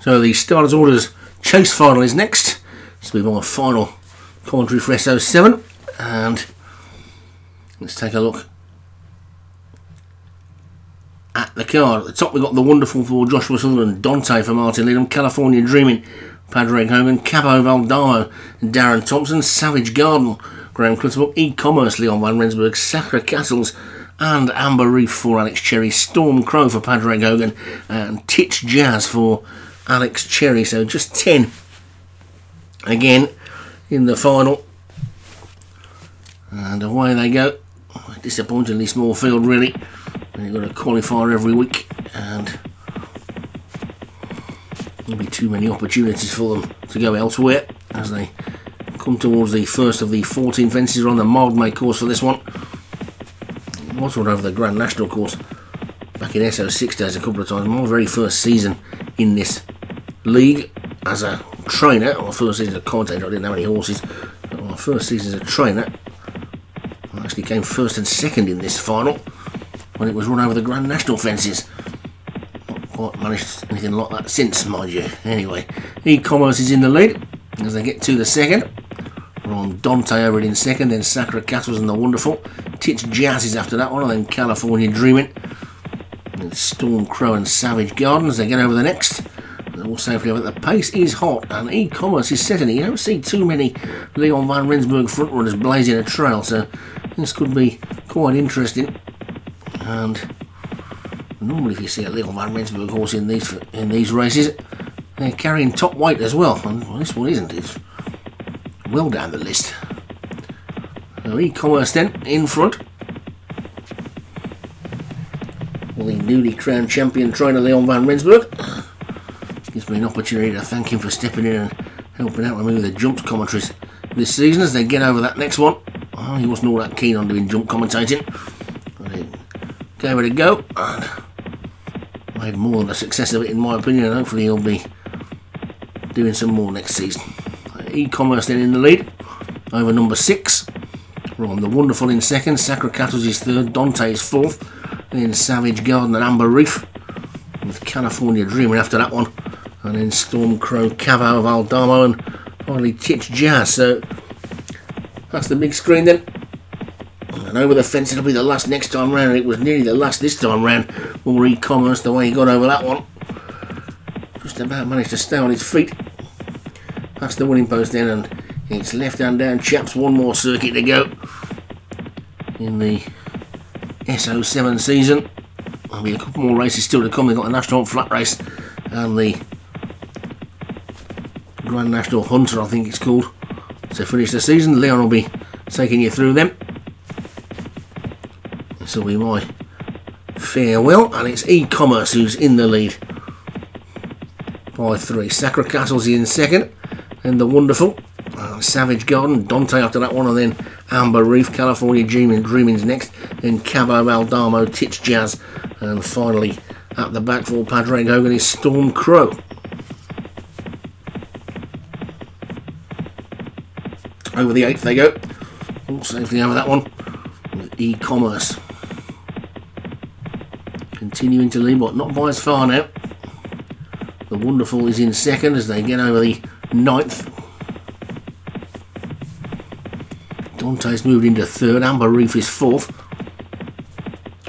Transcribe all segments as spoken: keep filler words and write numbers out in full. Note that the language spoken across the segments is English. So the Starters Orders Chase Final is next. This will be my final commentary for S O seven, and let's take a look at the card. At the top we've got The Wonderful for Joshua Sutherland, Dante for Martin Leedham, California Dreaming, Padraig Hogan, Capo Valdaro, Darren Thompson, Savage Garden, Graham Clutterbuck, E-Commerce, Leon Van Rensburg, Sacra Castles and Amber Reef for Alex Cherry, Storm Crow for Padraig Hogan and Titch Jazz for Alex Cherry. So just ten again in the final, and away they go. Disappointingly small field really, and you've got a qualifier every week and there'll be too many opportunities for them to go elsewhere as they come towards the first of the fourteen fences on the Mildmay course for this one. It was all over the Grand National course back in S O six days a couple of times. My very first season in this league as a trainer, or first season as a commentator, I didn't have any horses, but my first season as a trainer I actually came first and second in this final when it was run over the Grand National fences. Not quite managed anything like that since, mind you. Anyway, E-Commerce is in the lead as they get to the second. Ron Dante over it in second, then Sacra Castles and The Wonderful. Titch Jazz is after that one, and then California Dreaming. And Storm Crow and Savage Garden as they get over the next. All safely over. The pace is hot and E-Commerce is setting it. You don't see too many Leon Van Rensburg front runners blazing a trail, so this could be quite interesting. And normally if you see a Leon Van Rensburg horse in these in these races, they're carrying top weight as well, and well, this one isn't. It's well down the list. So E-Commerce then in front. Well, the newly crowned champion trainer Leon Van Rensburg gives me an opportunity to thank him for stepping in and helping out with me with the jumps commentaries this season as they get over that next one. Oh, he wasn't all that keen on doing jump commentating, but he gave it a go and made more than a success of it in my opinion, and hopefully he'll be doing some more next season. E-Commerce then in the lead over number six. We're on The Wonderful in second, Sacra Castles is third, Dante is fourth, then Savage Garden and Amber Reef with California Dreaming after that one, and then Storm Crow, Cava of Aldama and finally Titch Jazz. So that's the big screen then, and over the fence it'll be the last next time round. It was nearly the last this time round for E-Commerce the way he got over that one. Just about managed to stay on his feet past the winning post then, and it's left hand down chaps, one more circuit to go in the S O seven season. There'll be a couple more races still to come. They've got the National Flat Race and the Grand National Hunter I think it's called to finish the season. Leon will be taking you through them. This will be my farewell, and it's E-Commerce who's in the lead by three. Sacra Castles in second, then The Wonderful, uh, Savage Garden, Dante after that one, and then Amber Reef, California Dreaming, Dreaming's next, then Cabo Aldamo, Titch Jazz, and finally at the back for Padraig Hogan is Storm Crow. Over the eighth they go, all safely over that one with E-Commerce continuing to lead, but not by as far now. The Wonderful is in second as they get over the ninth. Dante's moved into third, Amber Reef is fourth.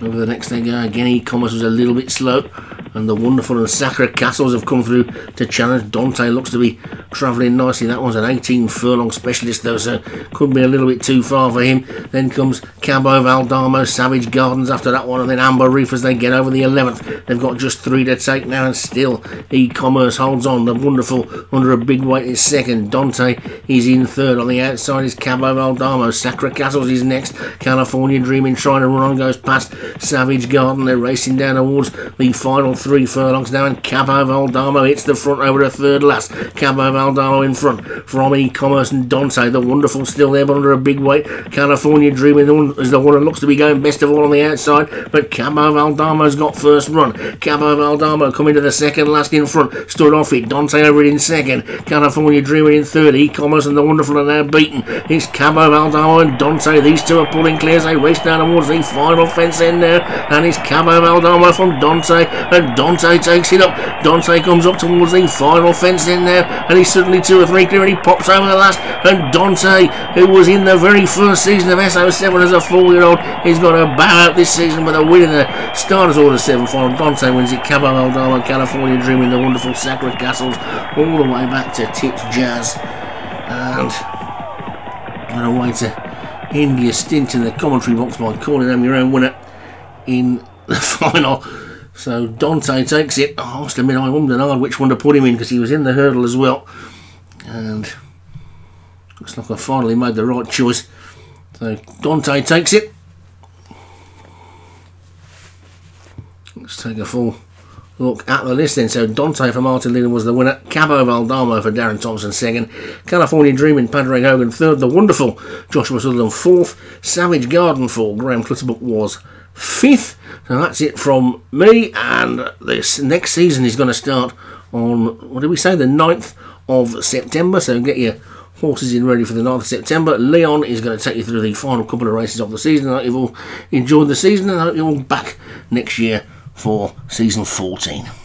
Over the next they go again. E-Commerce was a little bit slow, and The Wonderful and Sacra Castles have come through to challenge. Dante looks to be travelling nicely. That one's an eighteen furlong specialist though, so could be a little bit too far for him. Then comes Cabo Valdamo, Savage Gardens after that one, and then Amber Reef as they get over the eleventh. They've got just three to take now, and still E-Commerce holds on. The Wonderful under a big weight is second. Dante is in third. On the outside is Cabo Valdamo. Sacra Castles is next. California Dreaming trying to run on goes past Savage Garden. They're racing down towards the final three furlongs now, and Cabo Valdamo hits the front over the third last. Cabo Valdaro in front. From E-Commerce and Dante, The Wonderful still there but under a big weight. California Dreaming is the one that looks to be going best of all on the outside, but Capo Valdama's got first run. Capo Valdama coming to the second last in front, stood off it. Dante over it in second, California Dreaming in third. E-Commerce and The Wonderful are now beaten. It's Capo Valdaro and Dante, these two are pulling clear as they race down towards the final fence end now, and it's Capo Valdaro from Dante, and Dante takes it up. Dante comes up towards the final fence end now, and he's suddenly two or three clear, and he pops over the last, and Dante, who was in the very first season of S O seven as a four-year-old, he's got a bow out this season with a win in the Starters Order seven final. Dante wins it, Capo Valdaro, California Dreaming, The Wonderful, Sacra Castles, all the way back to Titch Jazz, and what a way to end your stint in the commentary box by calling them your own winner in the final. So Dante takes it. I must admit, I wondered hard which one to put him in because he was in the hurdle as well, and looks like I finally made the right choice. So Dante takes it. Let's take a full look at the list then. So Dante for Martin Lino was the winner, Capo Valdamo for Darren Thompson second, California Dreaming, Padraig Hogan third, The Wonderful, Joshua Sutherland fourth, Savage Garden for Graham Clutterbuck was fifth. So that's it from me, and this next season is going to start on, what did we say, the ninth of September, so get your horses in ready for the ninth of September. Leon is going to take you through the final couple of races of the season. I hope you've all enjoyed the season, and I hope you're all back next year for season fourteen.